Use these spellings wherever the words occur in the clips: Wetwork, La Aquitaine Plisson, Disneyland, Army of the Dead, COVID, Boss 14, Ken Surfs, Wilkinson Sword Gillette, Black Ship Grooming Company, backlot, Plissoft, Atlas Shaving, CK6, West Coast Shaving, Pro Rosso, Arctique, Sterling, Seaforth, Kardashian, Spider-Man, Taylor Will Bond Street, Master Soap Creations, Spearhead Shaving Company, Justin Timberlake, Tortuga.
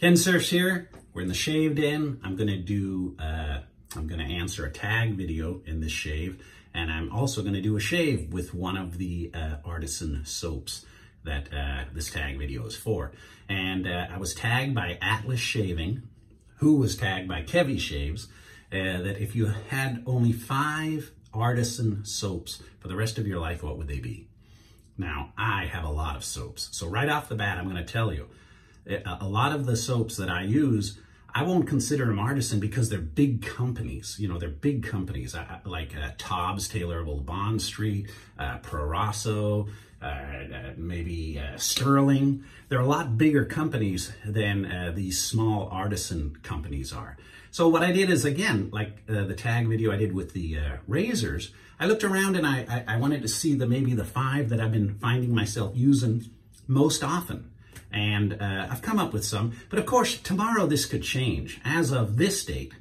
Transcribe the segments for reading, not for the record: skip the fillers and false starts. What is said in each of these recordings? Ken Surfs here. We're in the shaved in. I'm gonna answer a tag video in this shave, and I'm also gonna do a shave with one of the artisan soaps that this tag video is for. And I was tagged by Atlas Shaving, who was tagged by Kevi Shaves, that if you had only 5 artisan soaps for the rest of your life, what would they be? Now, I have a lot of soaps, so right off the bat, I'm gonna tell you, a lot of the soaps that I use, I won't consider them artisan because they're big companies. You know, they're big companies like Taubes, Taylor Will Bond Street, Pro Rosso, maybe Sterling. They're a lot bigger companies than these small artisan companies are. So what I did is, again, like the tag video I did with the razors, I looked around and I wanted to see maybe the 5 that I've been finding myself using most often. And I've come up with some, but of course, tomorrow this could change. As of this date,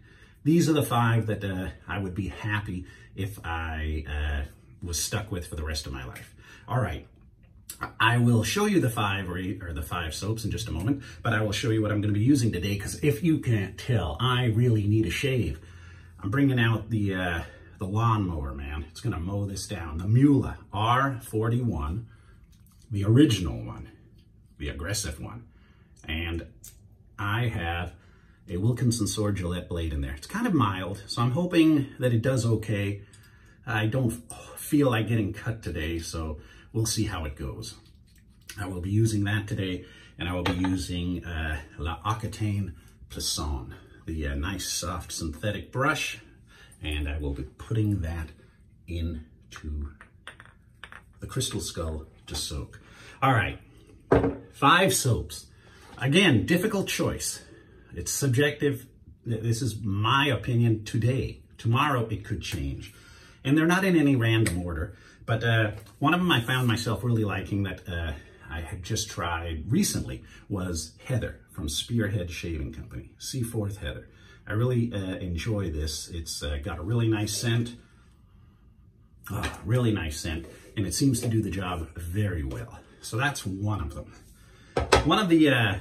these are the 5 that I would be happy if I was stuck with for the rest of my life. All right, I will show you the 5 soaps in just a moment, but I will show you what I'm gonna be using today, because if you can't tell, I really need a shave. I'm bringing out the lawnmower, man. It's gonna mow this down. The Muhle R41, the original one, the aggressive one. And I have a Wilkinson Sword Gillette blade in there. It's kind of mild, so I'm hoping that it does okay. I don't feel like getting cut today, so we'll see how it goes. I will be using that today, and I will be using La Aquitaine Plisson, the nice soft synthetic brush, and I will be putting that into the Crystal Skull to soak. All right. 5 soaps. Again, difficult choice. It's subjective. This is my opinion today. Tomorrow it could change. And they're not in any random order. But one of them I found myself really liking that I had just tried recently was Heather from Spearhead Shaving Company. Seaforth Heather. I really enjoy this. It's got a really nice scent. Oh, really nice scent. And it seems to do the job very well. So that's one of them. One of the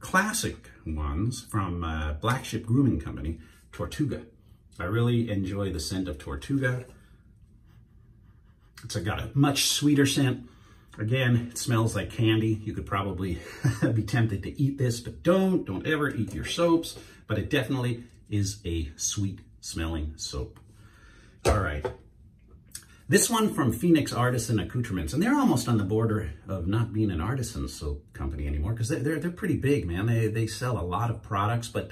classic ones from Black Ship Grooming Company, Tortuga. I really enjoy the scent of Tortuga. It's got a much sweeter scent. Again, it smells like candy. You could probably be tempted to eat this, but don't ever eat your soaps. But it definitely is a sweet smelling soap. All right. This one from Phoenix Artisan Accoutrements, and they're almost on the border of not being an artisan soap company anymore, because they're pretty big, man. They sell a lot of products, but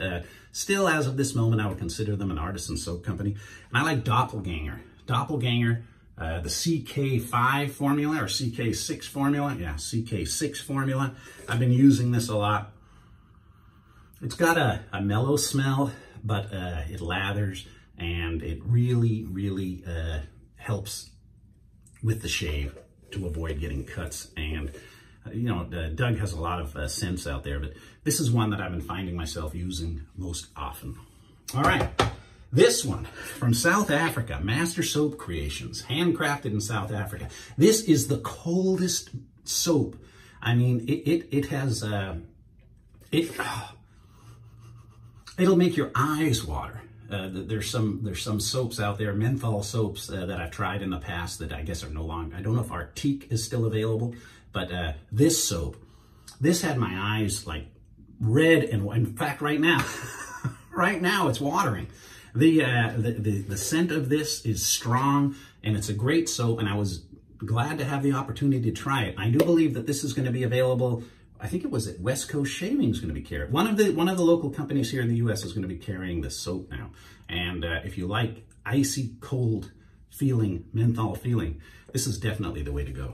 still, as of this moment, I would consider them an artisan soap company. And I like Doppelganger. Doppelganger, the CK5 formula, or CK6 formula. Yeah, CK6 formula. I've been using this a lot. It's got a mellow smell, but it lathers, and it really, really... helps with the shave to avoid getting cuts. And you know, Doug has a lot of scents out there, but this is one that I've been finding myself using most often. All right, this one from South Africa, Master Soap Creations, handcrafted in South Africa. This is the coldest soap. I mean, it has, it'll make your eyes water. There's some soaps out there, menthol soaps that I've tried in the past that I guess are no longer. I don't know if Arctique is still available, but this soap, this had my eyes like red, and in fact right now, right now it's watering. The scent of this is strong, and it's a great soap, and I was glad to have the opportunity to try it. I do believe that this is going to be available. I think it was at West Coast Shaving is going to be carrying. One of the local companies here in the U.S. is going to be carrying this soap now. And if you like icy, cold feeling, menthol feeling, this is definitely the way to go.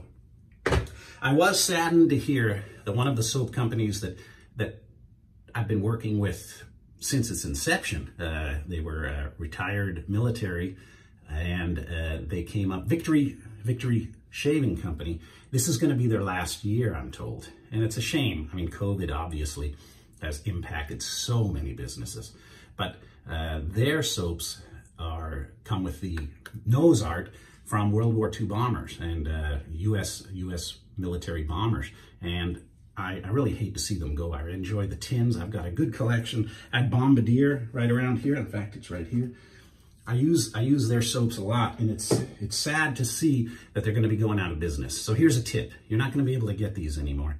I was saddened to hear that one of the soap companies that I've been working with since its inception, they were retired military, and they came up, Victory Shaving Company. This is going to be their last year, I'm told. And it's a shame. I mean, COVID obviously has impacted so many businesses, but their soaps come with the nose art from World War II bombers and U.S. military bombers. And I really hate to see them go. I enjoy the tins. I've got a good collection at Bombardier right around here. In fact, it's right here. I use their soaps a lot, and it's sad to see that they're going to be going out of business. So here's a tip. You're not going to be able to get these anymore.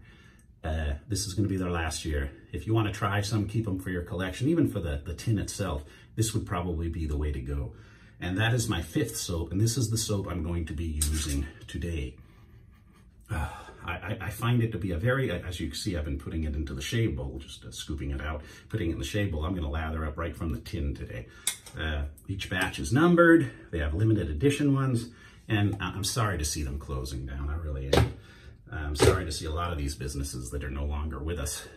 This is going to be their last year. If you want to try some, keep them for your collection, even for the tin itself, this would probably be the way to go. And that is my fifth soap, and this is the soap I'm going to be using today. I find it to be a very, as you can see, I've been putting it into the shave bowl, just scooping it out, putting it in the shave bowl. I'm going to lather up right from the tin today. Each batch is numbered. They have limited edition ones, and I'm sorry to see them closing down. I really am. I'm sorry to see a lot of these businesses that are no longer with us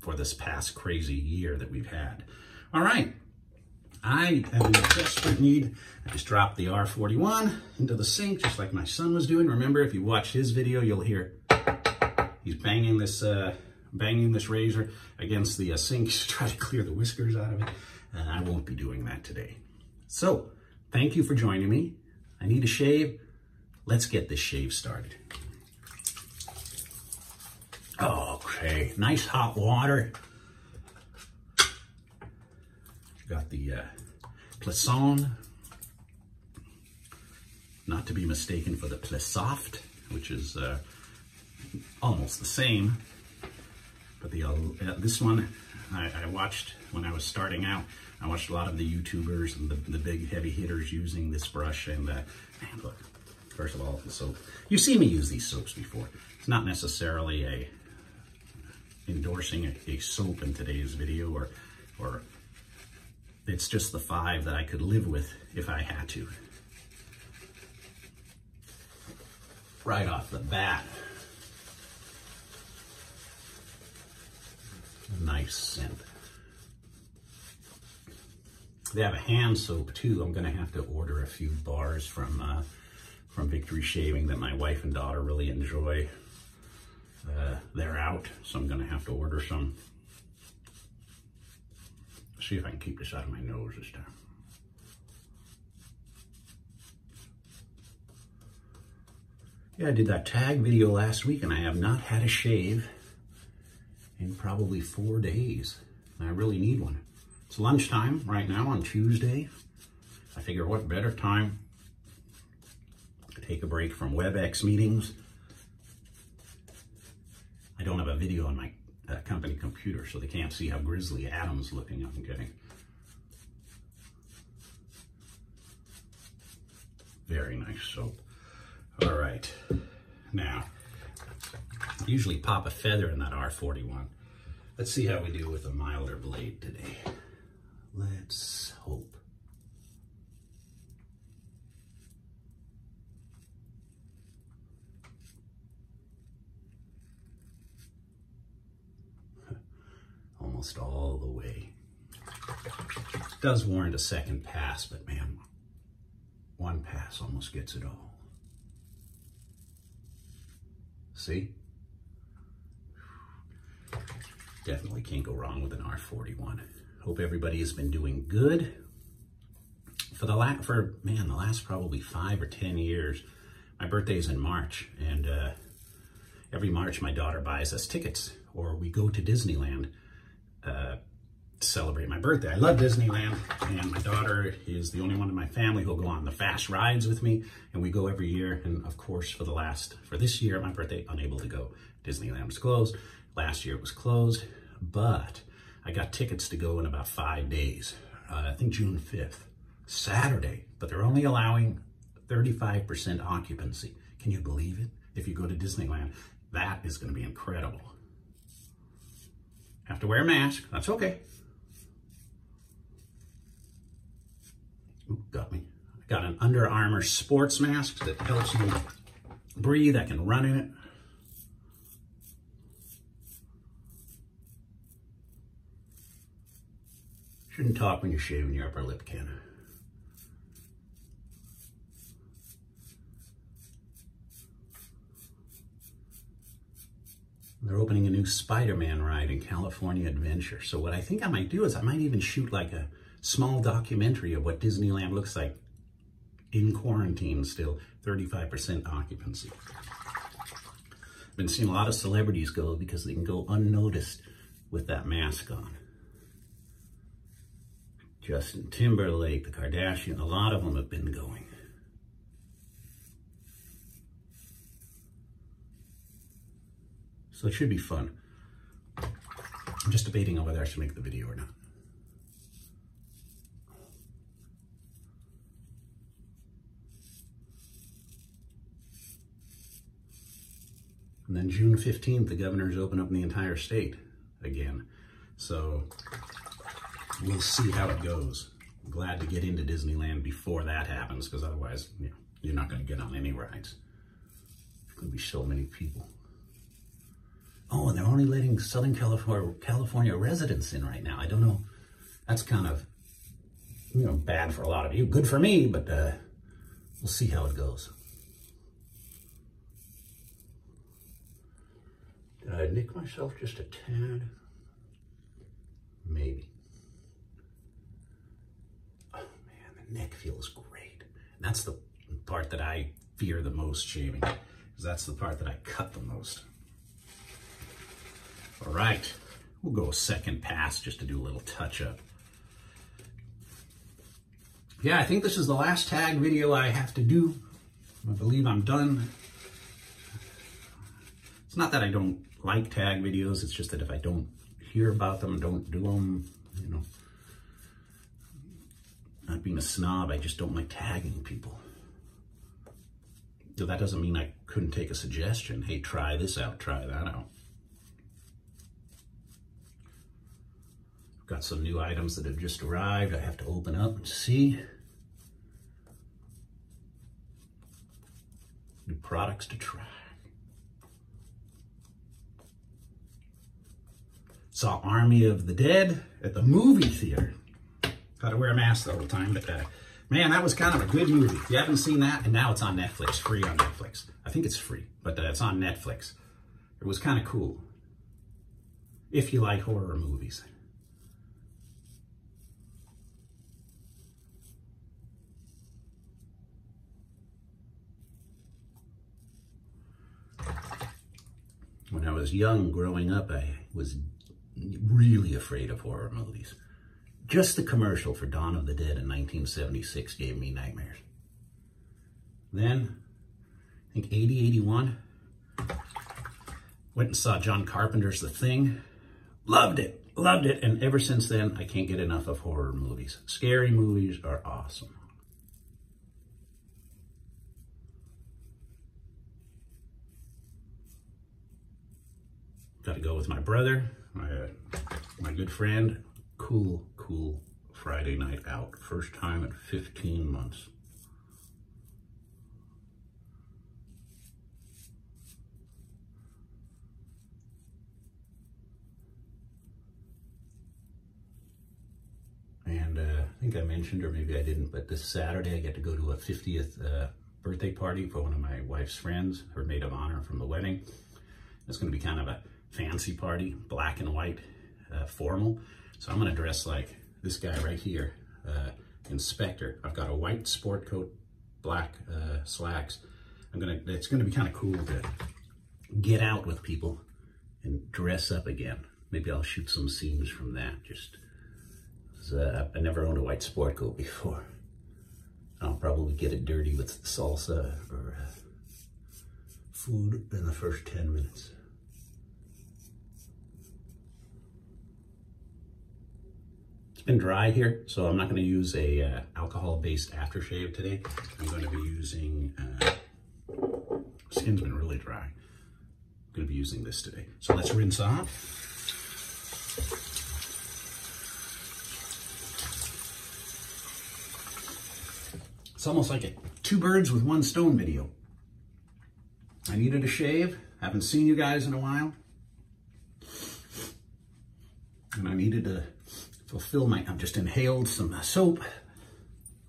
for this past crazy year that we've had. All right. I am in desperate need. I just dropped the R41 into the sink, just like my son was doing. Remember, if you watch his video, you'll hear he's banging this razor against the sink to try to clear the whiskers out of it. And I won't be doing that today. So, thank you for joining me. I need a shave. Let's get this shave started. Okay, nice hot water. Got the Plisson, not to be mistaken for the Plissoft, which is almost the same. But the this one, I watched when I was starting out. I watched a lot of the YouTubers and the big heavy hitters using this brush. And man, look, first of all, the soap. You've seen me use these soaps before. It's not necessarily endorsing a soap in today's video, or it's just the five that I could live with if I had to. Right off the bat. Nice scent. They have a hand soap too. I'm gonna have to order a few bars from Victory Shaving that my wife and daughter really enjoy. They're out, so I'm gonna have to order some. See if I can keep this out of my nose this time. Yeah, I did that tag video last week, and I have not had a shave in probably 4 days. And I really need one. It's lunchtime right now on Tuesday. I figure what better time to take a break from WebEx meetings. I don't have a video on my company computer, so they can't see how grisly Adam's looking. I'm getting very nice soap. All right, now I usually pop a feather in that R41. Let's see how we do with a milder blade today. Let's hope. Almost all the way. It does warrant a second pass, but man, one pass almost gets it all. See? Definitely can't go wrong with an R41. Hope everybody has been doing good. For the last probably 5 or 10 years, my birthday's in March, and every March my daughter buys us tickets, or we go to Disneyland. Celebrate my birthday. I love Disneyland, and my daughter is the only one in my family who'll go on the fast rides with me, and we go every year. And of course, for this year, my birthday, unable to go. Disneyland was closed. Last year it was closed, but I got tickets to go in about 5 days. I think June 5th, Saturday, but they're only allowing 35% occupancy. Can you believe it? If you go to Disneyland, that is going to be incredible. Have to wear a mask, that's okay. Ooh, got me. I got an Under Armour sports mask that helps me breathe. I can run in it. Shouldn't talk when you're shaving your upper lip, can I? They're opening a new Spider-Man ride in California Adventure. So what I think I might do is I might even shoot like a small documentary of what Disneyland looks like in quarantine still, 35% occupancy. I've been seeing a lot of celebrities go because they can go unnoticed with that mask on. Justin Timberlake, the Kardashian, a lot of them have been going. So it should be fun. I'm just debating on whether I should make the video or not. And then June 15th, the governors open up the entire state again. So we'll see how it goes. I'm glad to get into Disneyland before that happens, because otherwise, you know, you're not going to get on any rides. There's going to be so many people. Oh, and they're only letting Southern California residents in right now. I don't know. That's kind of, you know, bad for a lot of you. Good for me, but we'll see how it goes. Did I nick myself just a tad? Maybe. Oh man, the neck feels great. And that's the part that I fear the most shaving, because that's the part that I cut the most. All right, we'll go a second pass just to do a little touch up. Yeah, I think this is the last tag video I have to do. I believe I'm done. It's not that I don't like tag videos, it's just that if I don't hear about them, don't do them, you know. Not being a snob, I just don't like tagging people. Though that doesn't mean I couldn't take a suggestion. Hey, try this out, try that out. Got some new items that have just arrived. I have to open up and see. New products to try. Saw Army of the Dead at the movie theater. Gotta wear a mask the whole time, but man, that was kind of a good movie. If you haven't seen that, and now it's on Netflix, free on Netflix. I think it's free, but it's on Netflix. It was kind of cool. If you like horror movies. When I was young, growing up, I was really afraid of horror movies. Just the commercial for Dawn of the Dead in 1976 gave me nightmares. Then, I think 80, 81, went and saw John Carpenter's The Thing. Loved it, and ever since then, I can't get enough of horror movies. Scary movies are awesome. Got to go with my brother, my good friend. Cool, cool Friday night out. First time in 15 months. And I think I mentioned, or maybe I didn't, but this Saturday I get to go to a 50th birthday party for one of my wife's friends, her maid of honor from the wedding. It's going to be kind of a fancy party, black and white, formal. So I'm gonna dress like this guy right here, Inspector. I've got a white sport coat, black slacks. It's gonna be kind of cool to get out with people and dress up again. Maybe I'll shoot some scenes from that. Just, I never owned a white sport coat before. I'll probably get it dirty with salsa or food in the first 10 minutes. Been dry here, so I'm not going to use a alcohol-based aftershave today. I'm going to be using, skin's been really dry. I'm going to be using this today. So let's rinse off. It's almost like a two birds with one stone video. I needed a shave. Haven't seen you guys in a while. And I needed to fulfill my, I've just inhaled some soap,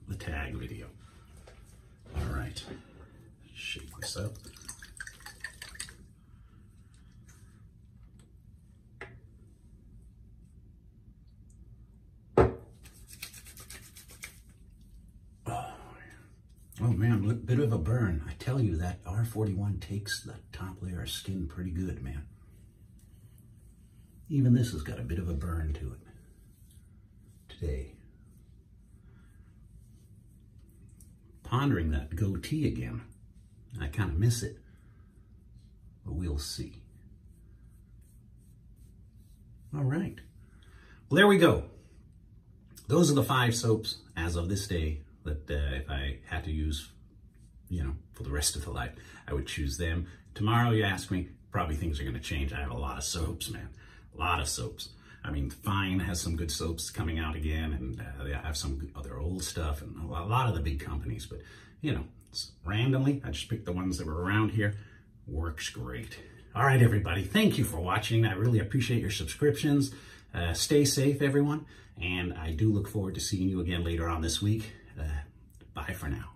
the tag video. All right, shake this up. Oh, yeah. Oh man, a bit of a burn. I tell you, that R41 takes the top layer of skin pretty good, man. Even this has got a bit of a burn to it today. Pondering that goatee again. I kind of miss it, but we'll see. All right. Well, there we go. Those are the 5 soaps as of this day that if I had to use, you know, for the rest of the life, I would choose them. Tomorrow, you ask me, probably things are going to change. I have a lot of soaps, man. A lot of soaps. I mean, Fine has some good soaps coming out again, and they have some other old stuff, and a lot of the big companies. But, you know, randomly, I just picked the ones that were around here. Works great. All right, everybody. Thank you for watching. I really appreciate your subscriptions. Stay safe, everyone. And I do look forward to seeing you again later on this week. Bye for now.